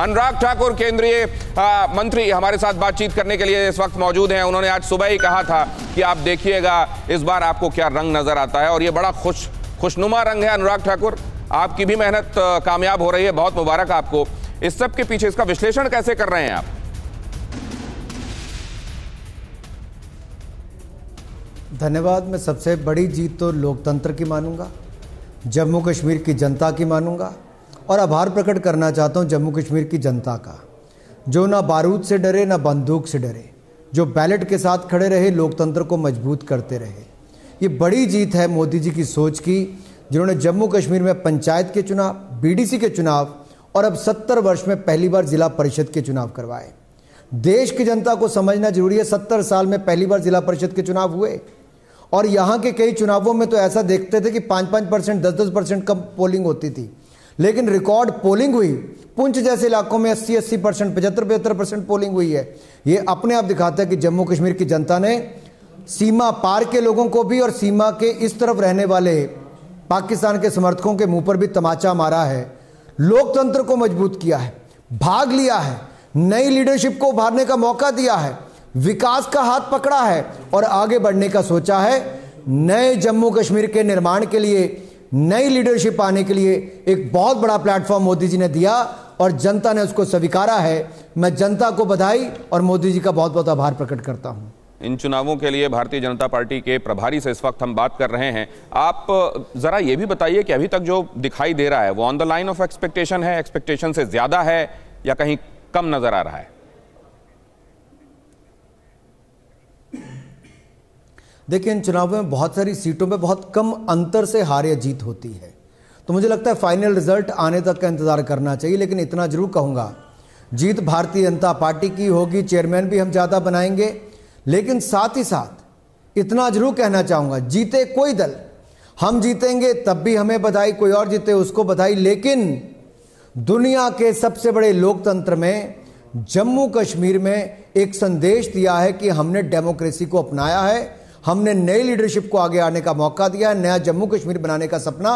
अनुराग ठाकुर केंद्रीय मंत्री हमारे साथ बातचीत करने के लिए इस वक्त मौजूद हैं। उन्होंने आज सुबह ही कहा था कि आप देखिएगा इस बार आपको क्या रंग नजर आता है, और ये बड़ा खुशनुमा रंग है। अनुराग ठाकुर, आपकी भी मेहनत कामयाब हो रही है, बहुत मुबारक आपको। इस सब के पीछे इसका विश्लेषण कैसे कर रहे हैं आप? धन्यवाद। मैं सबसे बड़ी जीत तो लोकतंत्र की मानूंगा, जम्मू कश्मीर की जनता की मानूंगा, और आभार प्रकट करना चाहता हूं जम्मू कश्मीर की जनता का, जो ना बारूद से डरे ना बंदूक से डरे, जो बैलेट के साथ खड़े रहे, लोकतंत्र को मजबूत करते रहे। ये बड़ी जीत है मोदी जी की सोच की, जिन्होंने जम्मू कश्मीर में पंचायत के चुनाव, बीडीसी के चुनाव और अब 70 वर्ष में पहली बार जिला परिषद के चुनाव करवाए। देश की जनता को समझना जरूरी है, 70 साल में पहली बार जिला परिषद के चुनाव हुए, और यहाँ के कई चुनावों में तो ऐसा देखते थे कि 5-5%, 10-10% कम पोलिंग होती थी, लेकिन रिकॉर्ड पोलिंग हुई। पुंछ जैसे इलाकों में 80-80%, 75-75% पोलिंग हुई है। ये अपने आप दिखाता है कि जम्मू कश्मीर की जनता ने सीमा पार के लोगों को भी और सीमा के इस तरफ रहने वाले पाकिस्तान के समर्थकों के मुंह पर भी तमाचा मारा है, लोकतंत्र को मजबूत किया है, भाग लिया है, नई लीडरशिप को उभारने का मौका दिया है, विकास का हाथ पकड़ा है और आगे बढ़ने का सोचा है। नए जम्मू कश्मीर के निर्माण के लिए, नई लीडरशिप आने के लिए एक बहुत बड़ा प्लेटफॉर्म मोदी जी ने दिया और जनता ने उसको स्वीकारा है। मैं जनता को बधाई और मोदी जी का बहुत बहुत आभार प्रकट करता हूं। इन चुनावों के लिए भारतीय जनता पार्टी के प्रभारी से इस वक्त हम बात कर रहे हैं। आप जरा ये भी बताइए कि अभी तक जो दिखाई दे रहा है वो on the line of expectation है, एक्सपेक्टेशन से ज्यादा है या कहीं कम नजर आ रहा है? देखिए, इन चुनावों में बहुत सारी सीटों पे बहुत कम अंतर से हार या जीत होती है, तो मुझे लगता है फाइनल रिजल्ट आने तक का इंतजार करना चाहिए। लेकिन इतना जरूर कहूँगा, जीत भारतीय जनता पार्टी की होगी, चेयरमैन भी हम ज़्यादा बनाएंगे, लेकिन साथ ही साथ इतना जरूर कहना चाहूँगा, जीते कोई दल, हम जीतेंगे तब भी हमें बधाई, कोई और जीते उसको बधाई, लेकिन दुनिया के सबसे बड़े लोकतंत्र में जम्मू कश्मीर में एक संदेश दिया है कि हमने डेमोक्रेसी को अपनाया है, हमने नई लीडरशिप को आगे आने का मौका दिया है। नया जम्मू कश्मीर बनाने का सपना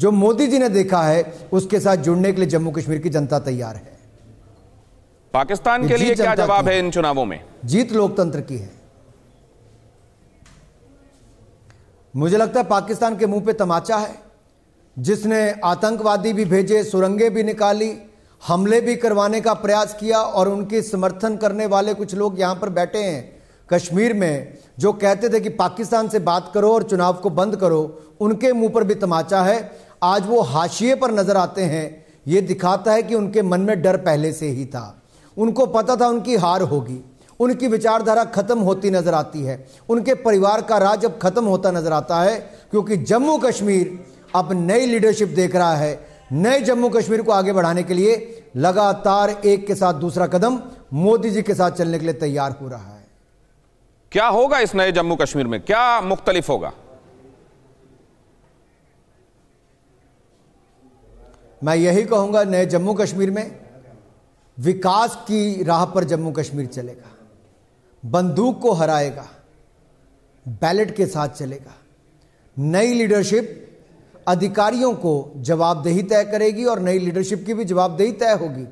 जो मोदी जी ने देखा है, उसके साथ जुड़ने के लिए जम्मू कश्मीर की जनता तैयार है। पाकिस्तान के लिए क्या जवाब है इन चुनावों में? जीत लोकतंत्र की है। मुझे लगता है पाकिस्तान के मुंह पे तमाचा है, जिसने आतंकवादी भी भेजे, सुरंगें भी निकाली, हमले भी करवाने का प्रयास किया, और उनके समर्थन करने वाले कुछ लोग यहां पर बैठे हैं कश्मीर में, जो कहते थे कि पाकिस्तान से बात करो और चुनाव को बंद करो, उनके मुंह पर भी तमाचा है। आज वो हाशिए पर नजर आते हैं, ये दिखाता है कि उनके मन में डर पहले से ही था, उनको पता था उनकी हार होगी, उनकी विचारधारा खत्म होती नजर आती है, उनके परिवार का राज अब खत्म होता नजर आता है, क्योंकि जम्मू कश्मीर अब नई लीडरशिप देख रहा है। नए जम्मू कश्मीर को आगे बढ़ाने के लिए लगातार एक के साथ दूसरा कदम मोदी जी के साथ चलने के लिए तैयार हो रहा है। क्या होगा इस नए जम्मू कश्मीर में, क्या मुख्तलिफ होगा? मैं यही कहूंगा, नए जम्मू कश्मीर में विकास की राह पर जम्मू कश्मीर चलेगा, बंदूक को हराएगा, बैलेट के साथ चलेगा। नई लीडरशिप अधिकारियों को जवाबदेही तय करेगी और नई लीडरशिप की भी जवाबदेही तय होगी।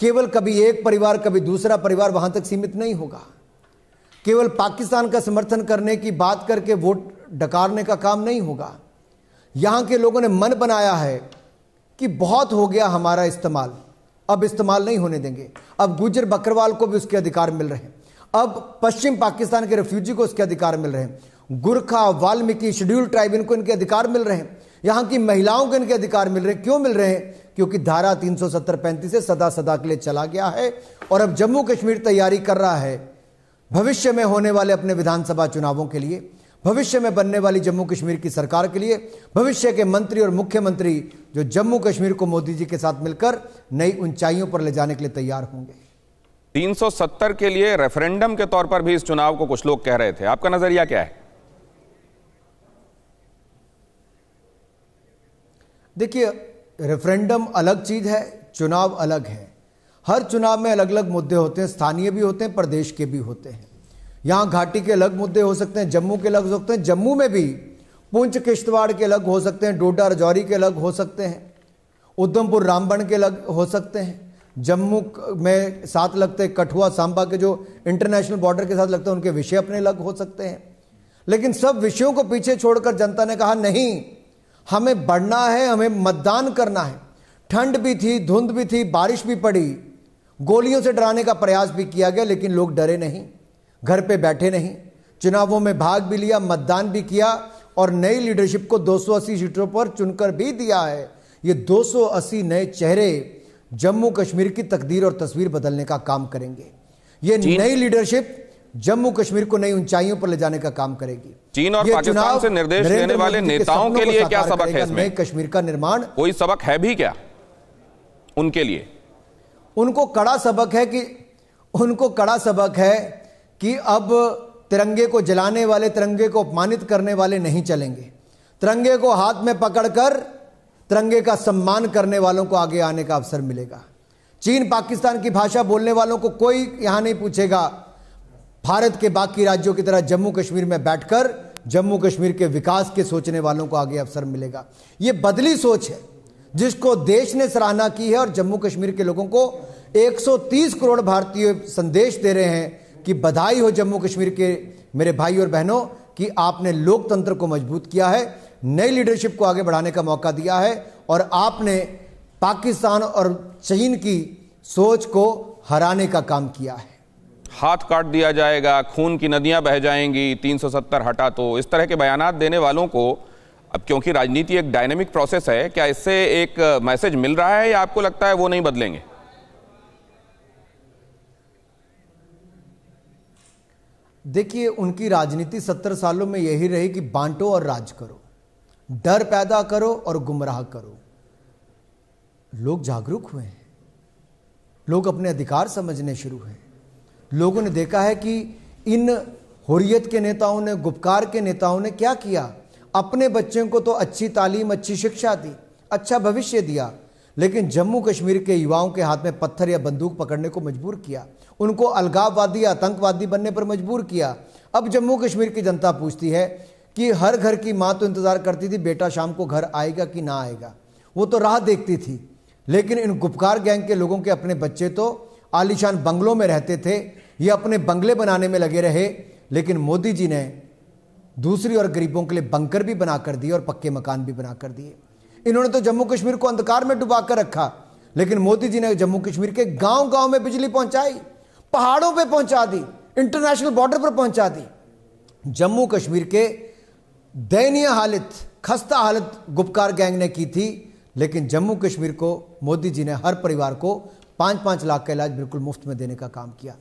केवल कभी एक परिवार कभी दूसरा परिवार वहां तक सीमित नहीं होगा। केवल पाकिस्तान का समर्थन करने की बात करके वोट डकारने का काम नहीं होगा। यहाँ के लोगों ने मन बनाया है कि बहुत हो गया हमारा इस्तेमाल, अब इस्तेमाल नहीं होने देंगे। अब गुर्जर बकरवाल को भी उसके अधिकार मिल रहे हैं, अब पश्चिम पाकिस्तान के रेफ्यूजी को उसके अधिकार मिल रहे हैं, गुरखा, वाल्मीकि, शेड्यूल ट्राइब, इनको इनके अधिकार मिल रहे हैं, यहाँ की महिलाओं को इनके अधिकार मिल रहे हैं। क्यों मिल रहे हैं? क्योंकि धारा 370-35 से सदा सदा के लिए चला गया है, और अब जम्मू कश्मीर तैयारी कर रहा है भविष्य में होने वाले अपने विधानसभा चुनावों के लिए, भविष्य में बनने वाली जम्मू कश्मीर की सरकार के लिए, भविष्य के मंत्री और मुख्यमंत्री जो जम्मू कश्मीर को मोदी जी के साथ मिलकर नई ऊंचाइयों पर ले जाने के लिए तैयार होंगे। 370 के लिए रेफरेंडम के तौर पर भी इस चुनाव को कुछ लोग कह रहे थे, आपका नजरिया क्या है? देखिए, रेफरेंडम अलग चीज है, चुनाव अलग है। हर चुनाव में अलग अलग मुद्दे होते हैं, स्थानीय भी होते हैं, प्रदेश के भी होते हैं। यहाँ घाटी के अलग मुद्दे हो सकते हैं, जम्मू के अलग हो सकते हैं, जम्मू में भी पुंछ किश्तवाड़ के अलग हो सकते हैं, डोडा रजौरी के अलग हो सकते हैं, उधमपुर रामबन के अलग हो सकते हैं, जम्मू में साथ लगते कठुआ सांबा के जो इंटरनेशनल बॉर्डर के साथ लगते हैं उनके विषय अपने अलग हो सकते हैं, लेकिन सब विषयों को पीछे छोड़कर जनता ने कहा नहीं, हमें बढ़ना है, हमें मतदान करना है। ठंड भी थी, धुंध भी थी, बारिश भी पड़ी, गोलियों से डराने का प्रयास भी किया गया, लेकिन लोग डरे नहीं, घर पे बैठे नहीं, चुनावों में भाग भी लिया, मतदान भी किया और नई लीडरशिप को 280 सीटों पर चुनकर भी दिया है। ये 280 नए चेहरे जम्मू कश्मीर की तकदीर और तस्वीर बदलने का काम करेंगे। ये नई लीडरशिप जम्मू कश्मीर को नई ऊंचाइयों पर ले जाने का काम करेगी। चीन और पाकिस्तान से निर्देश लेने वाले नेताओं के लिए क्या सबक है इसमें? नए कश्मीर का निर्माण कोई सबक है भी क्या उनके लिए? उनको कड़ा सबक है कि अब तिरंगे को जलाने वाले, तिरंगे को अपमानित करने वाले नहीं चलेंगे। तिरंगे को हाथ में पकड़कर तिरंगे का सम्मान करने वालों को आगे आने का अवसर मिलेगा। चीन पाकिस्तान की भाषा बोलने वालों को कोई यहां नहीं पूछेगा भारत के बाकी राज्यों की तरह जम्मू कश्मीर में बैठकर जम्मू कश्मीर के विकास के सोचने वालों को आगे अवसर मिलेगा। ये बदली सोच है जिसको देश ने सराहना की है और जम्मू कश्मीर के लोगों को 130 करोड़ भारतीय संदेश दे रहे हैं कि बधाई हो जम्मू कश्मीर के मेरे भाई और बहनों कि आपने लोकतंत्र को मजबूत किया है, नई लीडरशिप को आगे बढ़ाने का मौका दिया है और आपने पाकिस्तान और चीन की सोच को हराने का काम किया है। हाथ काट दिया जाएगा, खून की नदियां बह जाएंगी, 370 हटा, तो इस तरह के बयानात देने वालों को अब, क्योंकि राजनीति एक डायनेमिक प्रोसेस है, क्या इससे एक मैसेज मिल रहा है या आपको लगता है वो नहीं बदलेंगे? देखिए, उनकी राजनीति 70 सालों में यही रही कि बांटो और राज करो, डर पैदा करो और गुमराह करो। लोग जागरूक हुए हैं, लोग अपने अधिकार समझने शुरू हैं। लोगों ने देखा है कि इन हुर्यत के नेताओं ने, गुपकार के नेताओं ने क्या किया, अपने बच्चों को तो अच्छी तालीम, अच्छी शिक्षा दी, अच्छा भविष्य दिया, लेकिन जम्मू कश्मीर के युवाओं के हाथ में पत्थर या बंदूक पकड़ने को मजबूर किया, उनको अलगाववादी, आतंकवादी बनने पर मजबूर किया। अब जम्मू कश्मीर की जनता पूछती है कि हर घर की माँ तो इंतज़ार करती थी बेटा शाम को घर आएगा कि ना आएगा, वो तो राह देखती थी, लेकिन इन गुपकार गैंग के लोगों के अपने बच्चे तो आलीशान बंगलों में रहते थे, ये अपने बंगले बनाने में लगे रहे, लेकिन मोदी जी ने दूसरी और गरीबों के लिए बंकर भी बना कर दिए और पक्के मकान भी बना कर दिए। इन्होंने तो जम्मू कश्मीर को अंधकार में डुबा कर रखा, लेकिन मोदी जी ने जम्मू कश्मीर के गांव-गांव में बिजली पहुंचाई, पहाड़ों पे पहुंचा दी, इंटरनेशनल बॉर्डर पर पहुंचा दी। जम्मू कश्मीर के दयनीय हालत, खस्ता हालत गुपकार गैंग ने की थी, लेकिन जम्मू कश्मीर को मोदी जी ने हर परिवार को 5-5 लाख का इलाज बिल्कुल मुफ्त में देने का काम किया।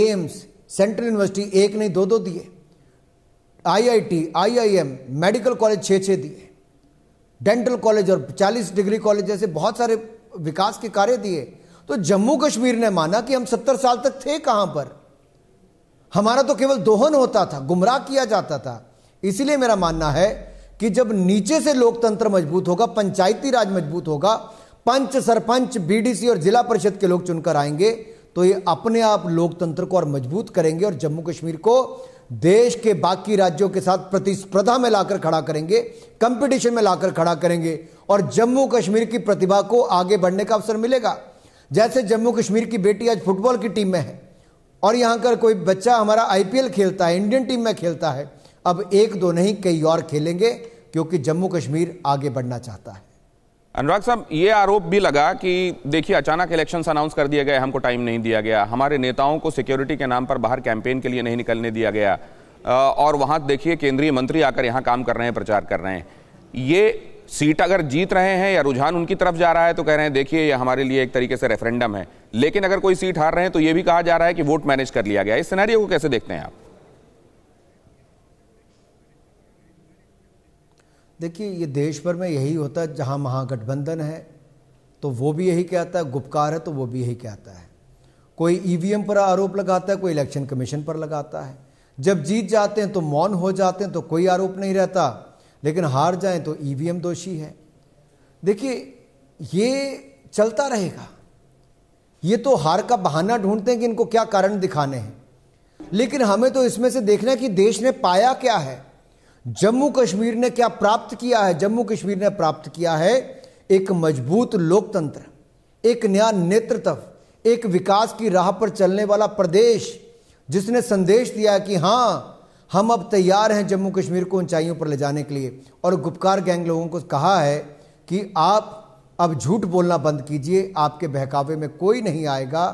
एम्स, सेंट्रल यूनिवर्सिटी एक नहीं दो दिए, आईआईटी, आईआईएम, मेडिकल कॉलेज 6 दिए, डेंटल कॉलेज और 40 डिग्री कॉलेज जैसे बहुत सारे विकास के कार्य दिए। तो जम्मू कश्मीर ने माना कि हम 70 साल तक थे कहां पर, हमारा तो केवल दोहन होता था, गुमराह किया जाता था। इसीलिए मेरा मानना है कि जब नीचे से लोकतंत्र मजबूत होगा, पंचायती राज मजबूत होगा, पंच, सरपंच, बीडीसी और जिला परिषद के लोग चुनकर आएंगे, तो ये अपने आप लोकतंत्र को और मजबूत करेंगे और जम्मू कश्मीर को देश के बाकी राज्यों के साथ प्रतिस्पर्धा में लाकर खड़ा करेंगे, कंपटीशन में लाकर खड़ा करेंगे और जम्मू कश्मीर की प्रतिभा को आगे बढ़ने का अवसर मिलेगा। जैसे जम्मू कश्मीर की बेटी आज फुटबॉल की टीम में है और यहाँ का कोई बच्चा हमारा IPL खेलता है, इंडियन टीम में खेलता है, अब एक दो नहीं कई और खेलेंगे, क्योंकि जम्मू कश्मीर आगे बढ़ना चाहता है। अनुराग साहब, ये आरोप भी लगा कि देखिए अचानक इलेक्शंस अनाउंस कर दिए गए, हमको टाइम नहीं दिया गया, हमारे नेताओं को सिक्योरिटी के नाम पर बाहर कैंपेन के लिए नहीं निकलने दिया गया और वहाँ देखिए केंद्रीय मंत्री आकर यहाँ काम कर रहे हैं, प्रचार कर रहे हैं। ये सीट अगर जीत रहे हैं या रुझान उनकी तरफ जा रहा है तो कह रहे हैं देखिए ये हमारे लिए एक तरीके से रेफरेंडम है, लेकिन अगर कोई सीट हार रहे हैं तो ये भी कहा जा रहा है कि वोट मैनेज कर लिया गया। इस सिनेरियो को कैसे देखते हैं आप? देखिए, ये देश भर में यही होता है, जहाँ महागठबंधन है तो वो भी यही कहता है, गुपकार है तो वो भी यही कहता है, कोई EVM पर आरोप लगाता है, कोई इलेक्शन कमीशन पर लगाता है। जब जीत जाते हैं तो मौन हो जाते हैं, तो कोई आरोप नहीं रहता, लेकिन हार जाएं तो EVM दोषी है। देखिए, ये चलता रहेगा, ये तो हार का बहाना ढूंढते हैं कि इनको क्या कारण दिखाने हैं, लेकिन हमें तो इसमें से देखना है कि देश ने पाया क्या है, जम्मू कश्मीर ने क्या प्राप्त किया है। जम्मू कश्मीर ने प्राप्त किया है एक मजबूत लोकतंत्र, एक नया नेतृत्व, एक विकास की राह पर चलने वाला प्रदेश जिसने संदेश दिया कि हाँ हम अब तैयार हैं जम्मू कश्मीर को ऊंचाइयों पर ले जाने के लिए। और गुपकार गैंग लोगों को कहा है कि आप अब झूठ बोलना बंद कीजिए, आपके बहकावे में कोई नहीं आएगा,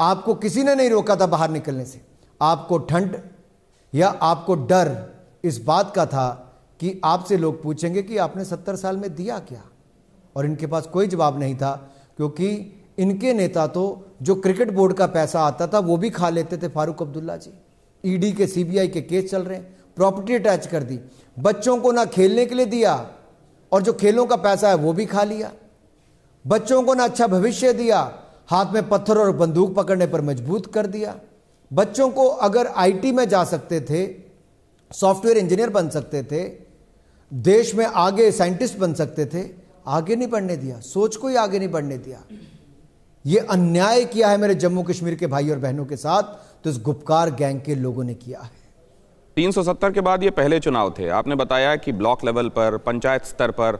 आपको किसी ने नहीं रोका था बाहर निकलने से, आपको ठंड या आपको डर इस बात का था कि आपसे लोग पूछेंगे कि आपने 70 साल में दिया क्या। और इनके पास कोई जवाब नहीं था क्योंकि इनके नेता तो जो क्रिकेट बोर्ड का पैसा आता था वो भी खा लेते थे। फारूक अब्दुल्ला जी, ईडी के सीबीआई के केस चल रहे हैं, प्रॉपर्टी अटैच कर दी, बच्चों को ना खेलने के लिए दिया और जो खेलों का पैसा है वो भी खा लिया, बच्चों को ना अच्छा भविष्य दिया, हाथ में पत्थर और बंदूक पकड़ने पर मजबूर कर दिया। बच्चों को अगर आईटी में जा सकते थे, सॉफ्टवेयर इंजीनियर बन सकते थे, देश में आगे साइंटिस्ट बन सकते थे, आगे नहीं बढ़ने दिया, सोच को ही आगे नहीं बढ़ने दिया। ये अन्याय किया है मेरे जम्मू कश्मीर के भाई और बहनों के साथ तो इस गुपकार गैंग के लोगों ने किया है। 370 के बाद ये पहले चुनाव थे। आपने बताया कि ब्लॉक लेवल पर, पंचायत स्तर पर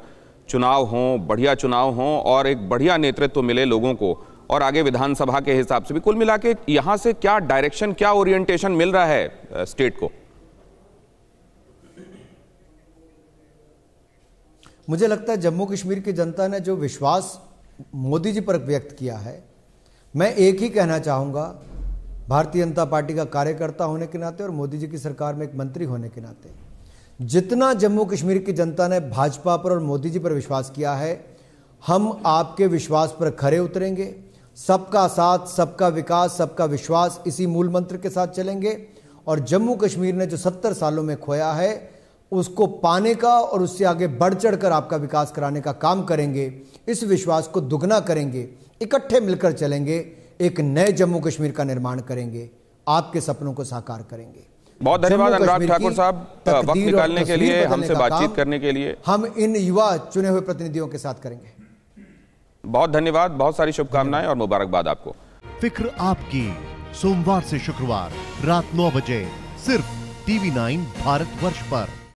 चुनाव हों, बढ़िया चुनाव हों और एक बढ़िया नेतृत्व मिले लोगों को और आगे विधानसभा के हिसाब से भी। कुल मिला के यहाँ से क्या डायरेक्शन, क्या ओरिएंटेशन मिल रहा है स्टेट को? मुझे लगता है जम्मू कश्मीर की जनता ने जो विश्वास मोदी जी पर व्यक्त किया है, मैं एक ही कहना चाहूँगा, भारतीय जनता पार्टी का कार्यकर्ता होने के नाते और मोदी जी की सरकार में एक मंत्री होने के नाते, जितना जम्मू कश्मीर की जनता ने भाजपा पर और मोदी जी पर विश्वास किया है, हम आपके विश्वास पर खरे उतरेंगे। सबका साथ, सबका विकास, सबका विश्वास, इसी मूल मंत्र के साथ चलेंगे और जम्मू कश्मीर ने जो 70 सालों में खोया है उसको पाने का और उससे आगे बढ़ चढ़कर आपका विकास कराने का काम करेंगे। इस विश्वास को दुगना करेंगे, इकट्ठे मिलकर चलेंगे, एक नए जम्मू कश्मीर का निर्माण करेंगे, आपके सपनों को साकार करेंगे। बहुत धन्यवाद अनुराग ठाकुर साहब वक्त निकालने के लिए, हमसे बातचीत करने के लिए। हम इन युवा चुने हुए प्रतिनिधियों के साथ करेंगे। बहुत धन्यवाद, बहुत सारी शुभकामनाएं और मुबारकबाद आपको। फिक्र आपकी, सोमवार से शुक्रवार रात 9 बजे सिर्फ TV9 भारतवर्ष पर।